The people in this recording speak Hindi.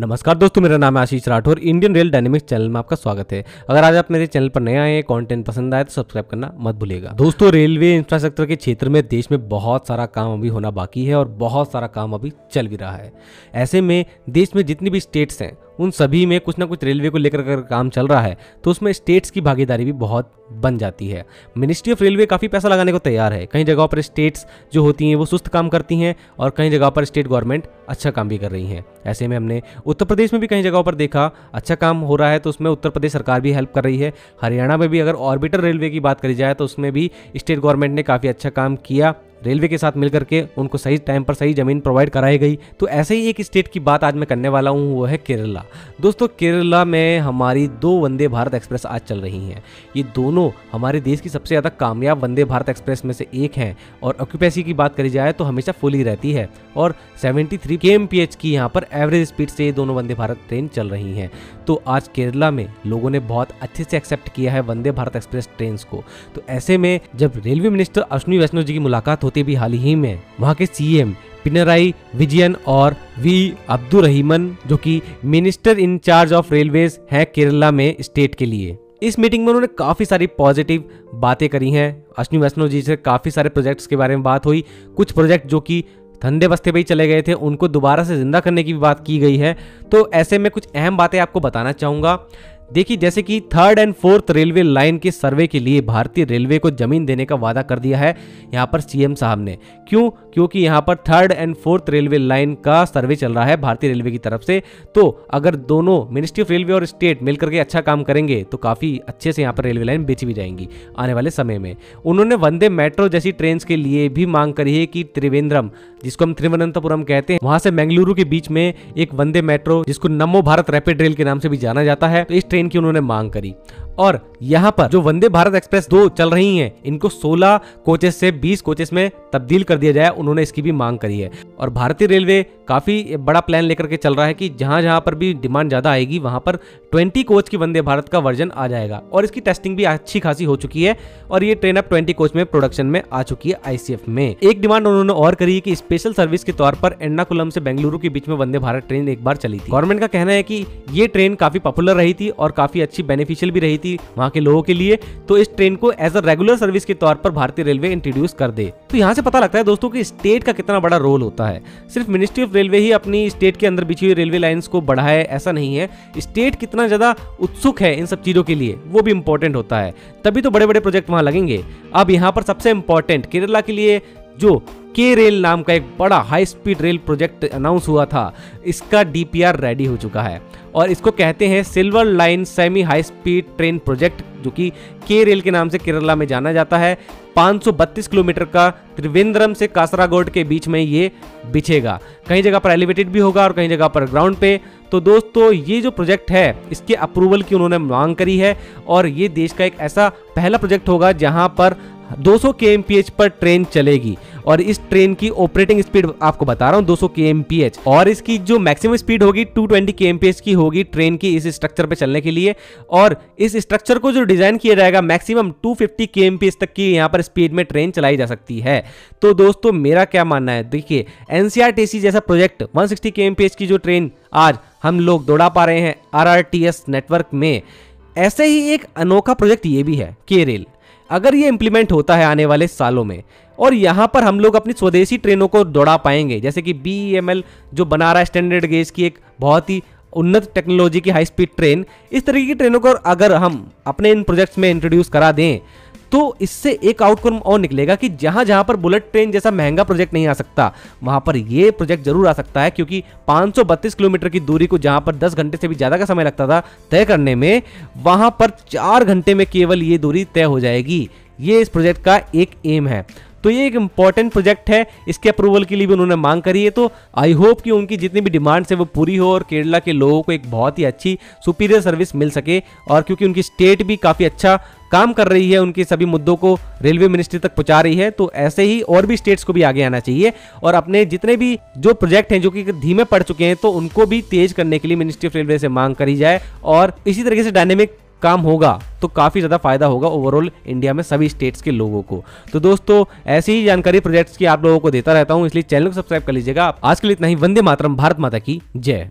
नमस्कार दोस्तों, मेरा नाम है Ashish Rathore. Indian rail dynamics channel में आपका स्वागत है। अगर आज आप मेरे चैनल पर नए आए हैं, कंटेंट पसंद आए तो सब्सक्राइब करना मत भूलिएगा। दोस्तों, रेलवे इंफ्रास्ट्रक्चर के क्षेत्र में देश में बहुत सारा काम अभी होना बाकी है और बहुत सारा काम अभी चल भी रहा है। ऐसे में देश में जितनी भी स्टेट्स हैं उन सभी में कुछ ना कुछ रेलवे को लेकर अगर काम चल रहा है तो उसमें स्टेट्स की भागीदारी भी बहुत बन जाती है। मिनिस्ट्री ऑफ रेलवे काफ़ी पैसा लगाने को तैयार है। कई जगहों पर स्टेट्स जो होती हैं वो सुस्त काम करती हैं और कई जगहों पर स्टेट गवर्नमेंट अच्छा काम भी कर रही हैं। ऐसे में हमने उत्तर प्रदेश में भी कई जगहों पर देखा अच्छा काम हो रहा है तो उसमें उत्तर प्रदेश सरकार भी हेल्प कर रही है। हरियाणा में भी अगर ऑर्बिटर रेलवे की बात करी जाए तो उसमें भी स्टेट गवर्नमेंट ने काफ़ी अच्छा काम किया। रेलवे के साथ मिलकर के उनको सही टाइम पर सही ज़मीन प्रोवाइड कराई गई। तो ऐसे ही एक स्टेट की बात आज मैं करने वाला हूँ, वो है केरला। दोस्तों, केरला में हमारी दो वंदे भारत एक्सप्रेस आज चल रही हैं। ये दोनों हमारे देश की सबसे ज़्यादा कामयाब वंदे भारत एक्सप्रेस में से एक हैं और ऑक्यूपेंसी की बात करी जाए तो हमेशा फुली रहती है और 73 kmph की यहाँ पर एवरेज स्पीड से ये दोनों वंदे भारत ट्रेन चल रही हैं। तो आज केरला में लोगों ने बहुत अच्छे से एक्सेप्ट किया है वंदे भारत एक्सप्रेस ट्रेन को। तो ऐसे में जब रेलवे मिनिस्टर अश्विनी वैष्णव जी की मुलाकात होते भी हाल ही में वहां के सीएम पिनरई विजयन और वी अब्दुरहीमन जो कि मिनिस्टर इंचार्ज ऑफ रेलवेज हैं केरला में स्टेट के लिए, इस मीटिंग में उन्होंने काफ़ी सारी पॉजिटिव बातें करी हैं। अश्विनी वैष्णव जी से काफ़ी सारे प्रोजेक्ट्स के बारे में बात हुई। कुछ प्रोजेक्ट जो कि धंधे बस्ते पे ही चले गए थे उनको दोबारा से जिंदा करने की भी बात की गई है। तो ऐसे में कुछ अहम बातें आपको बताना चाहूँगा। देखिए, जैसे कि 3rd और 4th रेलवे लाइन के सर्वे के लिए भारतीय रेलवे को जमीन देने का वादा कर दिया है यहाँ पर सीएम साहब ने। क्यों? क्योंकि यहाँ पर 3rd और 4th रेलवे लाइन का सर्वे चल रहा है भारतीय रेलवे की तरफ से। तो अगर दोनों मिनिस्ट्री ऑफ रेलवे और स्टेट मिलकर के अच्छा काम करेंगे तो काफ़ी अच्छे से यहाँ पर रेलवे लाइन बेची भी जाएंगी आने वाले समय में। उन्होंने वंदे मेट्रो जैसी ट्रेन के लिए भी मांग करी है कि त्रिवेंद्रम, जिसको हम त्रिवनंतपुरम कहते हैं, वहाँ से मैंगलुरु के बीच में एक वंदे मेट्रो, जिसको नमो भारत रैपिड रेल के नाम से भी जाना जाता है, तो इस ट्रेन की उन्होंने मांग करी। और यहाँ पर जो वंदे भारत एक्सप्रेस 2 चल रही हैं इनको 16 कोचेस से 20 कोचेस में तब्दील कर दिया जाए, उन्होंने इसकी भी मांग करी है। और भारतीय रेलवे काफ़ी बड़ा प्लान लेकर के चल रहा है कि जहाँ जहाँ पर भी डिमांड ज़्यादा आएगी वहाँ पर 20 कोच की वंदे भारत का वर्जन आ जाएगा और इसकी टेस्टिंग भी अच्छी खासी हो चुकी है और ये ट्रेन अब 20 कोच में प्रोडक्शन में आ चुकी है ICF में। एक डिमांड उन्होंने और करी है कि स्पेशल सर्विस के तौर पर एर्नाकुलम से बेंगलुरु के बीच में वंदे भारत ट्रेन एक बार चली थी। गवर्नमेंट का कहना है कि ये ट्रेन काफ़ी पॉपुलर रही थी और काफ़ी अच्छी बेनिफिशियल भी रही थी वहाँ के लोगों के लिए, तो इस ट्रेन को एज अ रेगुलर सर्विस के तौर पर भारतीय रेलवे इंट्रोड्यूस कर दे। तो यहाँ से पता लगता है दोस्तों कि स्टेट का कितना बड़ा रोल होता है। सिर्फ मिनिस्ट्री ऑफ रेलवे ही अपनी स्टेट के अंदर बिछी हुई रेलवे लाइंस को बढ़ाए ऐसा नहीं है, स्टेट कितना ज़्यादा उत्सुक है इन सब चीज़ों के लिए वो भी इंपॉर्टेंट होता है, तभी तो बड़े बड़े प्रोजेक्ट वहाँ लगेंगे। अब यहाँ पर सबसे इंपॉर्टेंट केरला के लिए जो के रेल नाम का एक बड़ा high speed rail project announce हुआ था, इसका DPR रेडी हो चुका है और इसको कहते हैं silver line semi high speed train project, जो कि के रेल के नाम से केरला में जाना जाता है। 532 किलोमीटर का त्रिवेंद्रम से कासरागोड के बीच में ये बिछेगा। कई जगह पर एलिवेटेड भी होगा और कई जगह पर ग्राउंड पे। तो दोस्तों, ये जो प्रोजेक्ट है इसके अप्रूवल की उन्होंने मांग करी है और ये देश का एक ऐसा पहला प्रोजेक्ट होगा जहाँ पर 200 kmph पर ट्रेन चलेगी और इस ट्रेन की ऑपरेटिंग स्पीड आपको बता रहा हूँ 200 kmph और इसकी जो मैक्सिमम स्पीड होगी 220 kmph की होगी ट्रेन की इस स्ट्रक्चर पे चलने के लिए। और इस स्ट्रक्चर को जो डिजाइन किया जाएगा मैक्सिमम 250 kmph तक की यहाँ पर स्पीड में ट्रेन चलाई जा सकती है। तो दोस्तों, मेरा क्या मानना है, देखिए NCRTC जैसा प्रोजेक्ट 160 kmph की जो ट्रेन आज हम लोग दौड़ा पा रहे हैं RRTS नेटवर्क में, ऐसे ही एक अनोखा प्रोजेक्ट ये भी है के रेल। अगर ये इम्प्लीमेंट होता है आने वाले सालों में और यहाँ पर हम लोग अपनी स्वदेशी ट्रेनों को दौड़ा पाएंगे, जैसे कि BEML जो बना रहा है स्टैंडर्ड गेज की एक बहुत ही उन्नत टेक्नोलॉजी की हाई स्पीड ट्रेन, इस तरीके की ट्रेनों को अगर हम अपने इन प्रोजेक्ट्स में इंट्रोड्यूस करा दें तो इससे एक आउटकम और निकलेगा कि जहाँ जहाँ पर बुलेट ट्रेन जैसा महंगा प्रोजेक्ट नहीं आ सकता वहाँ पर ये प्रोजेक्ट जरूर आ सकता है, क्योंकि 532 किलोमीटर की दूरी को जहाँ पर 10 घंटे से भी ज़्यादा का समय लगता था तय करने में, वहाँ पर 4 घंटे में केवल ये दूरी तय हो जाएगी। ये इस प्रोजेक्ट का एक एम है। तो ये एक इम्पॉर्टेंट प्रोजेक्ट है, इसके अप्रूवल के लिए भी उन्होंने मांग करी है। तो आई होप कि उनकी जितनी भी डिमांड्स है वो पूरी हो और केरला के लोगों को एक बहुत ही अच्छी सुपीरियर सर्विस मिल सके। और क्योंकि उनकी स्टेट भी काफ़ी अच्छा काम कर रही है, उनके सभी मुद्दों को रेलवे मिनिस्ट्री तक पहुंचा रही है, तो ऐसे ही और भी स्टेट्स को भी आगे आना चाहिए और अपने जितने भी जो प्रोजेक्ट हैं जो कि धीमे पड़ चुके हैं तो उनको भी तेज करने के लिए मिनिस्ट्री ऑफ रेलवे से मांग करी जाए। और इसी तरीके से डायनेमिक काम होगा तो काफ़ी ज़्यादा फायदा होगा ओवरऑल इंडिया में सभी स्टेट्स के लोगों को। तो दोस्तों, ऐसी ही जानकारी प्रोजेक्ट्स की आप लोगों को देता रहता हूँ, इसलिए चैनल को सब्सक्राइब कर लीजिएगा। आज के लिए इतना ही। वंदे मातरम, भारत माता की जय।